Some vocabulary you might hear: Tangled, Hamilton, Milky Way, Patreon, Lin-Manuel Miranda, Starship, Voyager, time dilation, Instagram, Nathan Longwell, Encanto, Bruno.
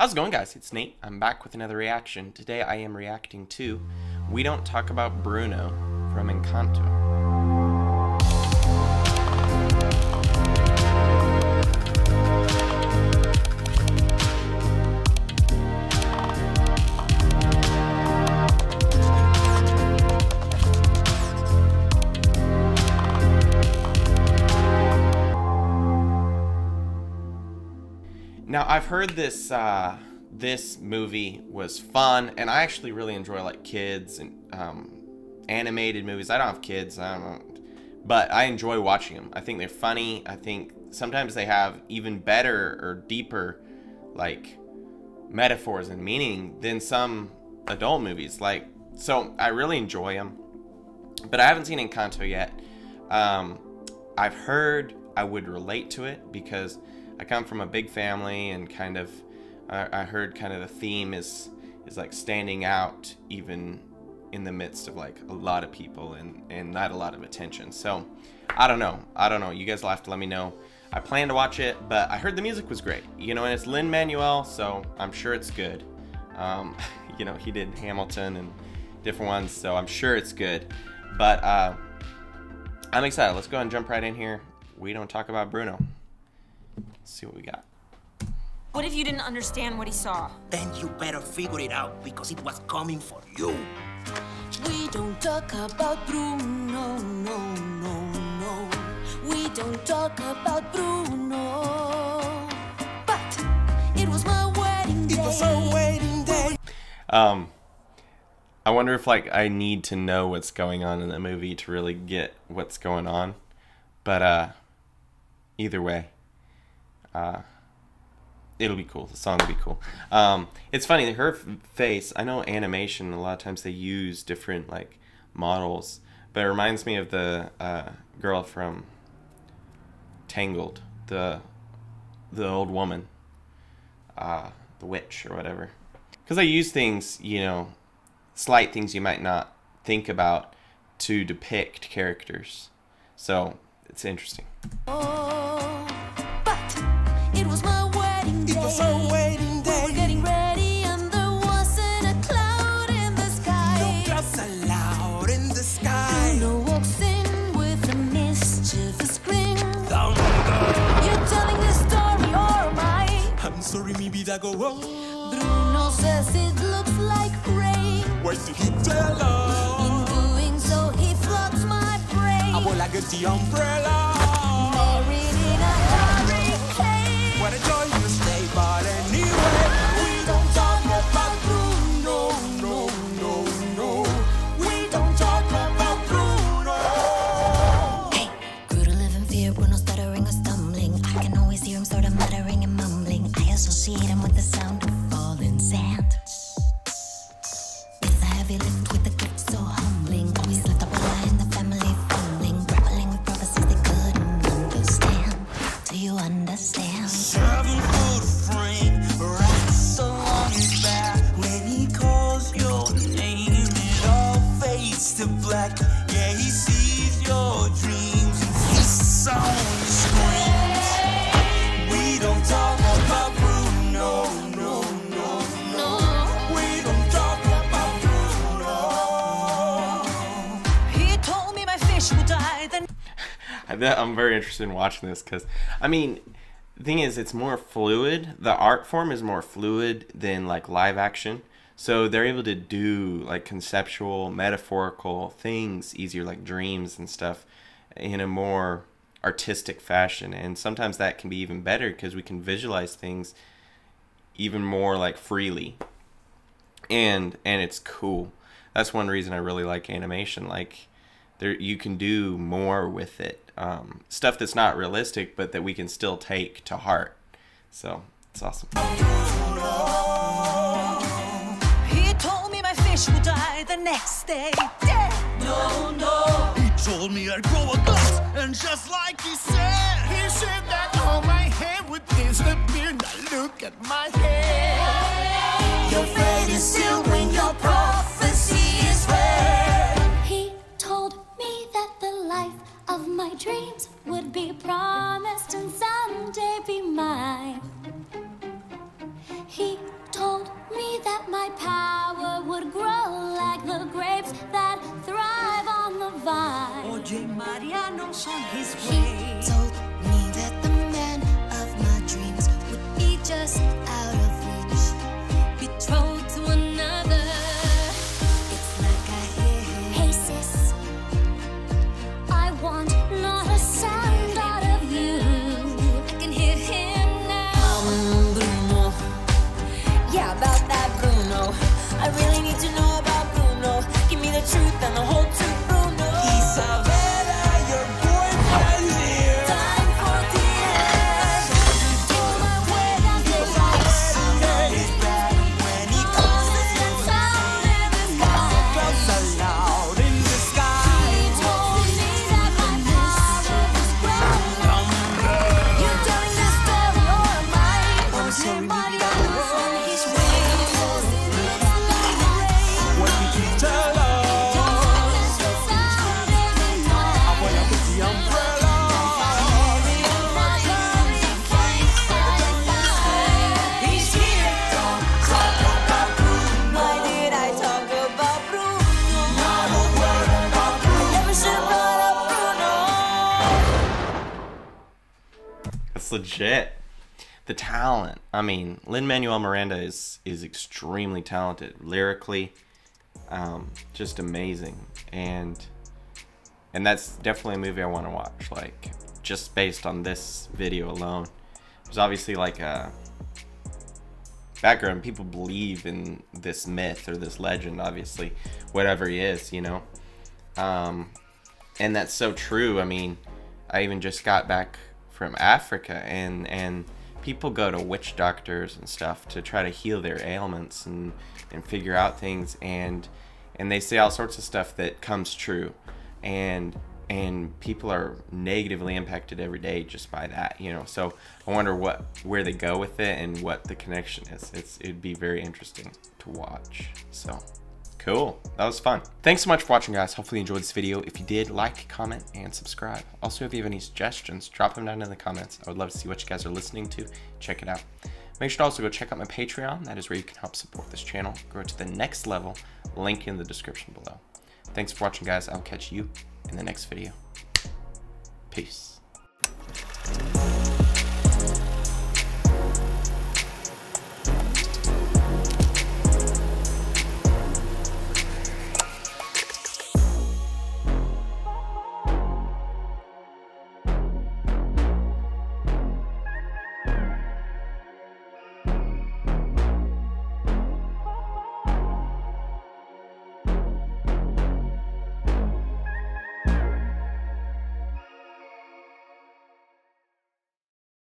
How's it going, guys? It's Nate. I'm back with another reaction. Today I am reacting to We Don't Talk About Bruno from Encanto. Now, I've heard this this movie was fun, and I actually really enjoy like kids and animated movies. I don't have kids, I don't, but I enjoy watching them. I think they're funny. I think sometimes they have even better or deeper like metaphors and meaning than some adult movies. Like, so I really enjoy them, but I haven't seen Encanto yet. I've heard I would relate to it because I come from a big family, and kind of, I heard kind of the theme is like standing out even in the midst of like a lot of people and not a lot of attention. So I don't know. You guys will have to let me know. I plan to watch it, but I heard the music was great, you know, and it's Lin-Manuel, so I'm sure it's good. You know, he did Hamilton and different ones, so I'm sure it's good, but I'm excited. Let's go ahead and jump right in here. We Don't Talk About Bruno. Let's see what we got. What if you didn't understand what he saw? Then you better figure it out, because it was coming for you. We don't talk about Bruno, no, no, no. We don't talk about Bruno. But it was my wedding day. It was our wedding day. I wonder if like I need to know what's going on in the movie to really get what's going on. But either way. It'll be cool. The song will be cool. It's funny, her face, I know animation, a lot of times they use different like models, but it reminds me of the girl from Tangled, the old woman, the witch or whatever. Because they use things, you know, slight things you might not think about to depict characters. So it's interesting. Oh. So waiting day. We're getting ready, and there wasn't a cloud in the sky. No clouds allowed in the sky. Bruno walks in with a mischievous grin. Down, down. You're telling this story, or am I? I'm sorry, maybe that go wrong. Bruno says it looks like rain. Why did he tell us? In doing so, he floods my brain. I will like the umbrella. Married in a hurricane. What a joy. But anyway, we don't talk about Bruno, no, no, no. We don't talk about Bruno. Hey, grew to live in fear, Bruno stuttering or stumbling. I can always hear him sort of muttering and mumbling. I associate him with the sound of falling sand. It's a heavy lift with a gift so humbling. Always left up a lie in the family fumbling. Grappling with prophecies they couldn't understand. Do you understand? Yeah, he sees your dreams. His song screams. We don't talk about Bruno, no, no, no. We don't talk about Bruno. He told me my fish would die. Then I'm very interested in watching this because, I mean, the thing is, it's more fluid. The art form is more fluid than like live action. So they're able to do like conceptual, metaphorical things easier, like dreams and stuff, in a more artistic fashion. And sometimes that can be even better because we can visualize things even more like freely. And it's cool. That's one reason I really like animation. Like there, you can do more with it. Stuff that's not realistic, but that we can still take to heart. So it's awesome. Would die the next day. Yeah. No, no. He told me I'd grow a glass, and just like he said that all my hair would disappear. Now look at my hair. Your fate is sealed when your prophecy is read. He told me that the life of my dreams would be promised and someday be mine. He my power would grow like the grapes that thrive on the vine. Oye, Mariano's on his way. He told me that the man of my dreams would be just out of reach, betrothed to another. It's like I hear him. Hey sis, I want not a sound out of you. I can hear him now. Bruno. Yeah, about that Bruno. I really need to know about Bruno. Give me the truth and the whole truth, Bruno. Isabella, your boyfriend's here. Time for the end. Do my way that they like. Somebody's back when he calls us that sound in the sky. Bells are loud in the sky. He told me that my power was growing. You're telling this story or am I? I'm somebody else on his way. What did he tell us? He's here. Don't talk about Bruno. Why did I talk about Bruno? Not a word about Bruno. I never should have brought up Bruno. That's legit. The talent. I mean, Lin-Manuel Miranda is extremely talented lyrically, just amazing, and that's definitely a movie I want to watch. Like just based on this video alone, there's obviously like a background. People believe in this myth or this legend, obviously, whatever he is, you know. And that's so true. I mean, I even just got back from Africa, and people go to witch doctors and stuff to try to heal their ailments and figure out things, and they say all sorts of stuff that comes true, and people are negatively impacted every day just by that, you know. So I wonder where they go with it and what the connection is. It'd be very interesting to watch. So cool, that was fun. Thanks so much for watching, guys. Hopefully you enjoyed this video. If you did, like, comment, and subscribe. Also, if you have any suggestions, drop them down in the comments. I would love to see what you guys are listening to. Check it out. Make sure to also go check out my Patreon. That is where you can help support this channel, grow to the next level. Link in the description below. Thanks for watching, guys. I'll catch you in the next video. Peace.